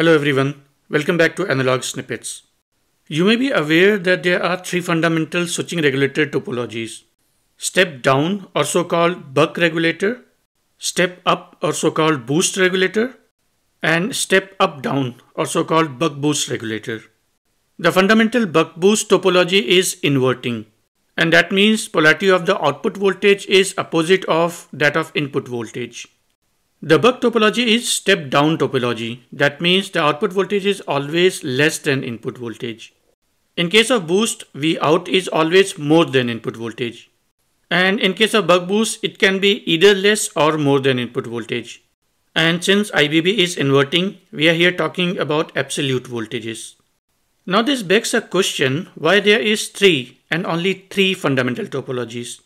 Hello everyone, welcome back to Analog Snippets. You may be aware that there are three fundamental switching regulator topologies: step down or so-called buck regulator, step up or so-called boost regulator, and step up down or so-called buck boost regulator. The fundamental buck boost topology is inverting, and that means polarity of the output voltage is opposite of that of input voltage. The buck topology is step down topology. That means the output voltage is always less than input voltage. In case of boost, V out is always more than input voltage. And in case of buck boost, it can be either less or more than input voltage. And since IBB is inverting, we are here talking about absolute voltages. Now this begs a question why there is three and only three fundamental topologies.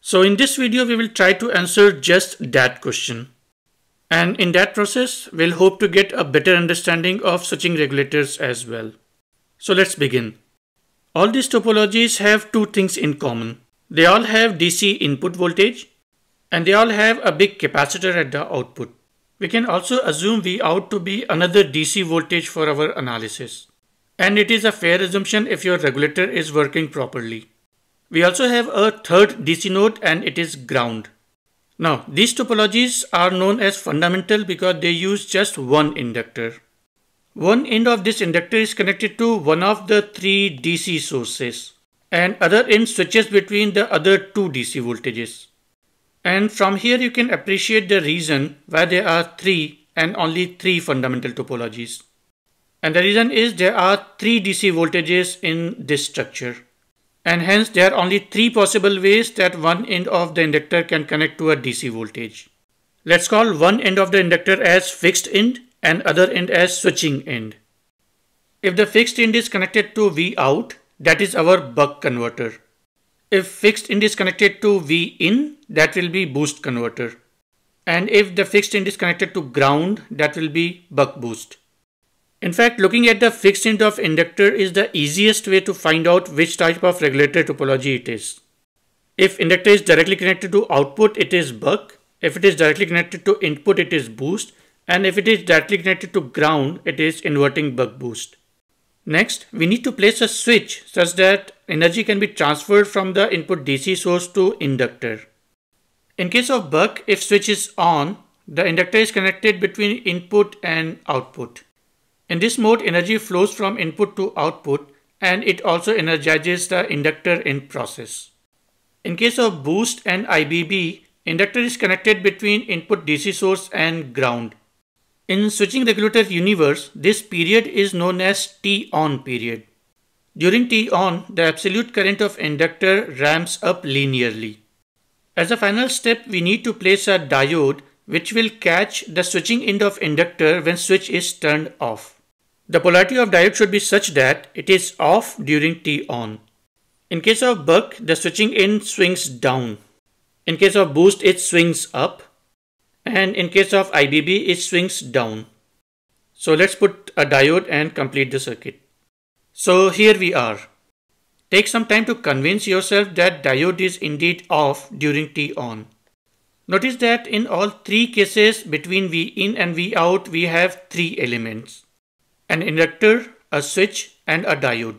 So in this video, we will try to answer just that question. And in that process, we'll hope to get a better understanding of switching regulators as well. So let's begin. All these topologies have two things in common. They all have DC input voltage, and they all have a big capacitor at the output. We can also assume V out to be another DC voltage for our analysis. And it is a fair assumption if your regulator is working properly. We also have a third DC node, and it is ground. Now, these topologies are known as fundamental because they use just one inductor. One end of this inductor is connected to one of the three DC sources, and other end switches between the other two DC voltages. And from here you can appreciate the reason why there are three and only three fundamental topologies. And the reason is there are three DC voltages in this structure. And hence there are only three possible ways that one end of the inductor can connect to a DC voltage. Let's call one end of the inductor as fixed end and other end as switching end. If the fixed end is connected to V out, that is our buck converter. If fixed end is connected to V in, that will be boost converter. And if the fixed end is connected to ground, that will be buck boost. In fact, looking at the fixed end of inductor is the easiest way to find out which type of regulator topology it is. If inductor is directly connected to output, it is buck. If it is directly connected to input, it is boost. And if it is directly connected to ground, it is inverting buck boost. Next, we need to place a switch such that energy can be transferred from the input DC source to inductor. In case of buck, if switch is on, the inductor is connected between input and output. In this mode, energy flows from input to output, and it also energizes the inductor in process. In case of boost and IBB, inductor is connected between input DC source and ground. In switching regulator universe, this period is known as T-on period. During T-on, the absolute current of inductor ramps up linearly. As a final step, we need to place a diode which will catch the switching end of inductor when switch is turned off. The polarity of diode should be such that it is off during T on. In case of buck, the switching end swings down. In case of boost, it swings up. And in case of IBB, it swings down. So let's put a diode and complete the circuit. So here we are. Take some time to convince yourself that diode is indeed off during T on. Notice that in all three cases between V in and V out, we have three elements: an inductor, a switch, and a diode.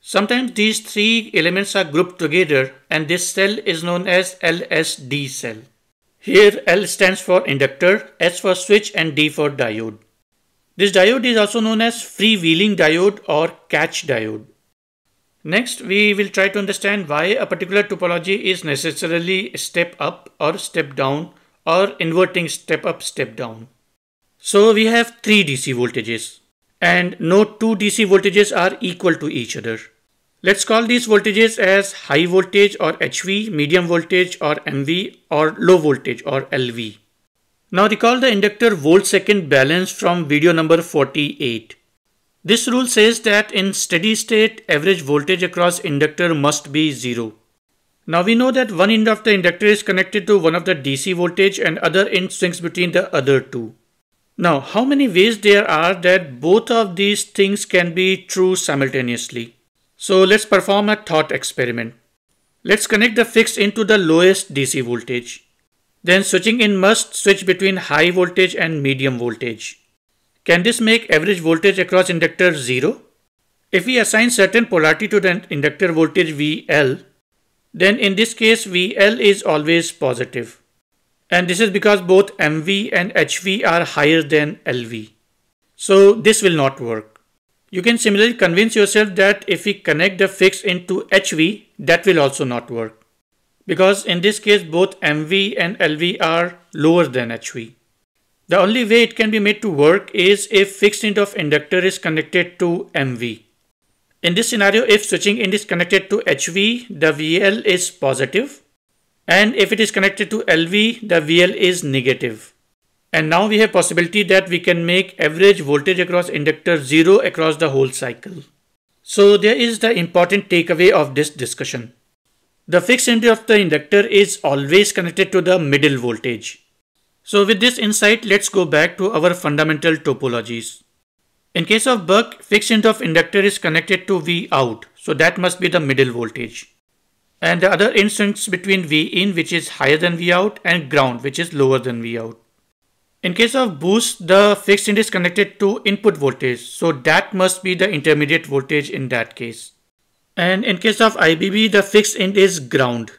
Sometimes these three elements are grouped together, and this cell is known as LSD cell. Here L stands for inductor, S for switch, and D for diode. This diode is also known as freewheeling diode or catch diode. Next, we will try to understand why a particular topology is necessarily step up or step down or inverting step up, step down. So we have three DC voltages, and no two DC voltages are equal to each other. Let's call these voltages as high voltage or HV, medium voltage or MV, or low voltage or LV. Now recall the inductor volt-second balance from video number 48. This rule says that in steady state, average voltage across inductor must be zero. Now we know that one end of the inductor is connected to one of the DC voltage and other end swings between the other two. Now, how many ways there are that both of these things can be true simultaneously? So let's perform a thought experiment. Let's connect the fixed end to the lowest DC voltage. Then switching end must switch between high voltage and medium voltage. Can this make average voltage across inductor 0? If we assign certain polarity to the inductor voltage VL, then in this case VL is always positive. And this is because both MV and HV are higher than LV. So this will not work. You can similarly convince yourself that if we connect the fix into HV, that will also not work. Because in this case both MV and LV are lower than HV. The only way it can be made to work is if fixed end of inductor is connected to MV. In this scenario, if switching end is connected to HV, the VL is positive. And if it is connected to LV, the VL is negative. And now we have possibility that we can make average voltage across inductor 0 across the whole cycle. So there is the important takeaway of this discussion. The fixed end of the inductor is always connected to the middle voltage. So with this insight, let's go back to our fundamental topologies. In case of buck, fixed end of inductor is connected to V out, so that must be the middle voltage. And the other instance between V in, which is higher than V out, and ground, which is lower than V out. In case of boost, the fixed end is connected to input voltage, so that must be the intermediate voltage in that case. And in case of IBB, the fixed end is ground.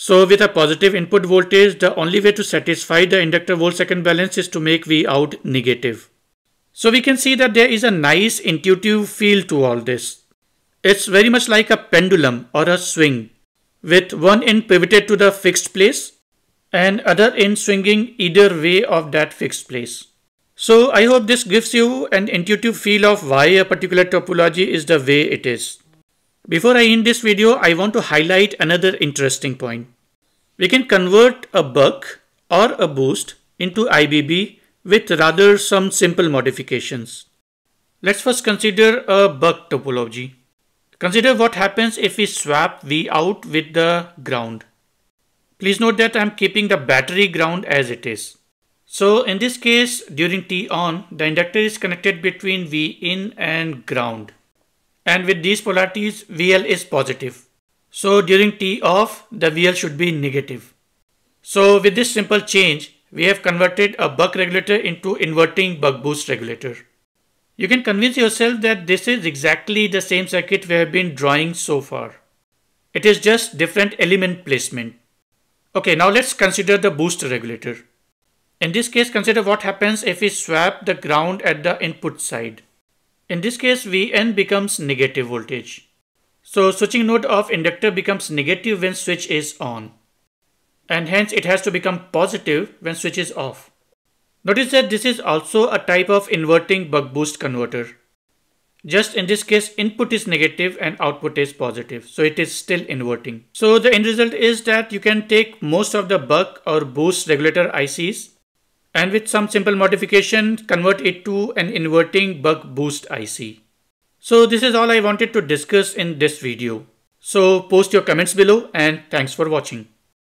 So with a positive input voltage, the only way to satisfy the inductor volt-second balance is to make V out negative. So we can see that there is a nice intuitive feel to all this. It's very much like a pendulum or a swing, with one end pivoted to the fixed place and other end swinging either way of that fixed place. So I hope this gives you an intuitive feel of why a particular topology is the way it is. Before I end this video, I want to highlight another interesting point. We can convert a buck or a boost into IBB with rather some simple modifications. Let's first consider a buck topology. Consider what happens if we swap V out with the ground. Please note that I'm keeping the battery ground as it is. So in this case, during T on, the inductor is connected between V in and ground. And with these polarities, VL is positive. So during T off, the VL should be negative. So with this simple change, we have converted a buck regulator into inverting buck boost regulator. You can convince yourself that this is exactly the same circuit we have been drawing so far. It is just different element placement. Okay, now let's consider the boost regulator. In this case, consider what happens if we swap the ground at the input side. In this case, Vn becomes negative voltage. So switching node of inductor becomes negative when switch is on. And hence it has to become positive when switch is off. Notice that this is also a type of inverting buck boost converter. Just in this case, input is negative and output is positive. So it is still inverting. So the end result is that you can take most of the buck or boost regulator ICs and with some simple modification, convert it to an inverting buck boost IC. So this is all I wanted to discuss in this video. So post your comments below and thanks for watching.